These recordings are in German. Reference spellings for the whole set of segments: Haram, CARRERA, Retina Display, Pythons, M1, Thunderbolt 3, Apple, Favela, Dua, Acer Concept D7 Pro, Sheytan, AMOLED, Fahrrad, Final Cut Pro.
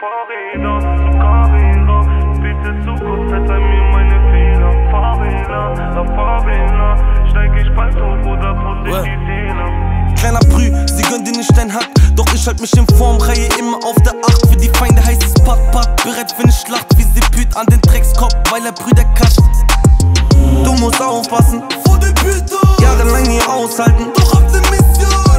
Fahrrädern zu CARRERA. Bitte zu Gott verzeih mir meine Fehler. Favela, auf Favela steig ich Pythons oder putz die Zähne. Kleiner Brü, sie gönnt dir nicht dein Hack, doch ich halt mich in Formreihe immer auf der Acht. Für die Feinde heißt es Pat-Pat, bereit für ne Schlacht. Wie sie püt an den Dreckskopf, weil er Brüder kascht. Du musst aufpassen vor den Pythons, jahrelang nie aushalten, doch auf der Mission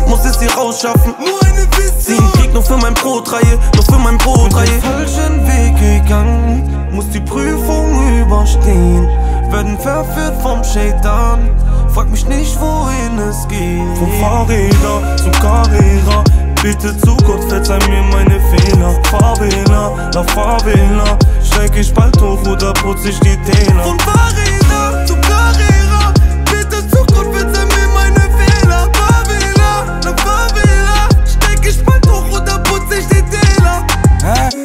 muss es hier rausschaffen, nur eine Vision. Nur für mein Brotreihe, nur für mein Brotreihe. Bin den falschen Weg gegangen, muss die Prüfung überstehen. Werden verführt vom Sheytan, frag mich nicht, wohin es geht. Vom Fahrräder zu CARRERA, bitte zu Gott verzeih mir meine Fehler. Favela, la Favela, steig ich bald hoch oder putz ich die Täler. Vom Fahrräder zu CARRERA, bitte zu Gott verzeih mir meine Fehler. Favela, la Favela, steig ich bald hoch oder putz ich die Täler.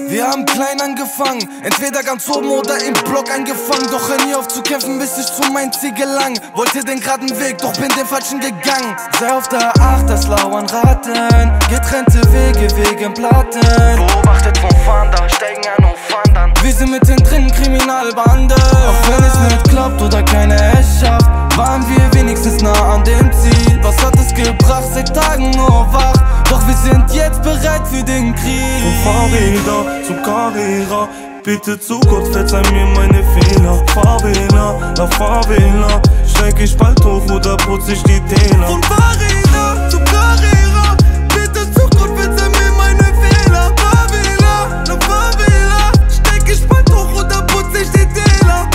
Wir haben klein angefangen, entweder ganz oben oder im Block angefangen. Doch hör nie auf zu kämpfen, bis ich zu meinem Ziel gelang. Wollte den geraden Weg, doch bin den falschen gegangen. Sei auf der Acht, das lauern Ratten, getrennte Wege wegen Platten. Beobachtet vom Fahnder, steigen an und fahren dann. Wir sind mittendrin, Kriminalbande. Auch wenn es nicht klappt oder keine es schafft, waren wir wenigstens nah an dem Ziel. Was hat es gebracht, seit Tagen nur wach? Doch wir sind jetzt bereit für den Krieg. Vom Fahrräder zu CARRERA, bitte zu Gott verzeih mir meine Fehler. Favela, la Favela, steig ich bald hoch oder putz ich die Täler. Vom Fahrräder zu CARRERA, bitte zu Gott verzeih mir meine Fehler. Favela, la Favela, steig ich bald hoch oder putz ich die Täler.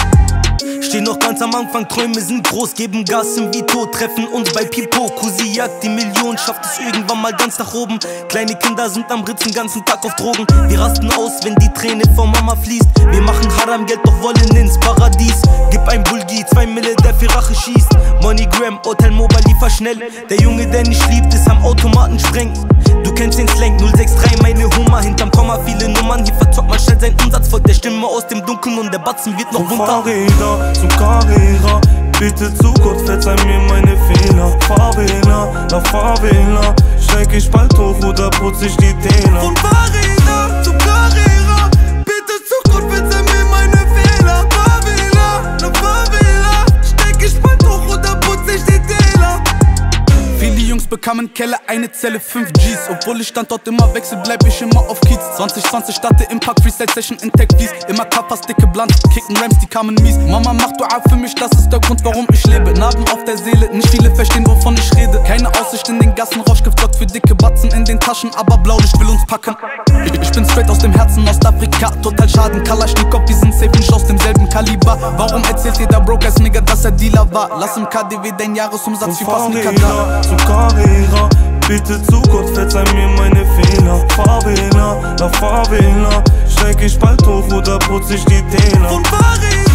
Steh noch ganz am Anfang, Träume sind groß, geben Gas im Vito, treffen uns bei Pipo. Kusi jagt die Millionen, schafft es irgendwann mal ganz nach oben. Kleine Kinder sind am Ritzen, ganzen Tag auf Drogen. Wir rasten aus, wenn die Träne von Mama fließt. Wir machen Haram, Geld, doch wollen ins Paradies. Gib ein Bulgi, 2 Mille, der für Rache schießt. MoneyGram, Hotel Mobile, liefer schnell. Der Junge, der nicht liebt, ist am Automaten sprengt. Du kennst den Slang, 063, meine Hummer. Hinterm Komma viele Nummern, hier verzockt man schnell seinen Umsatz. Folgt der Stimme aus dem Dunkeln und der Batzen wird noch bunter. Zu CARRERA, bitte zu Gott verzeih mir meine Fehler. Favela, la Favela, steig ich bald hoch oder putz ich die Täler. Vom Fahrräder zu CARRERA, bitte zu Gott verzeih mir meine Fehler. Favela, la Favela, steig ich bald hoch oder putz ich die Täler. Viele Jungs bekamen Keller, eine Zelle, 5 Gs. Obwohl ich Standort immer wechsel, bleib ich immer auf Kiez. 2020 starte im Park, Freestyle-Session in Tech Vs. Immer Tapas, dicke Blunt, kicken Rams, die kamen mies. Mama macht Dua für mich, das ist der Grund, warum ich lebe. Narben auf der Seele, nicht viele verstehen, wovon ich rede. Keine Aussicht in den Gassen, Rausch gibt Gott für dicke Batzen in den Taschen, aber Blaulicht will uns packen. Ich bin straight aus dem Herzen, Ostafrika, total Schaden. Kalaschnikow, die sind safe nicht aus demselben Kaliber. Warum erzählt jeder Broke-Ass-Nigger, dass er Dealer war? Lass im KDW deinen Jahresumsatz, wie fast Nicker da. Zu CARRERA, bitte zu Gott verzeih mir meine Fehler. Favela, la Favela, steig ich bald hoch oder putz ich die Täler. Vom Fahrräder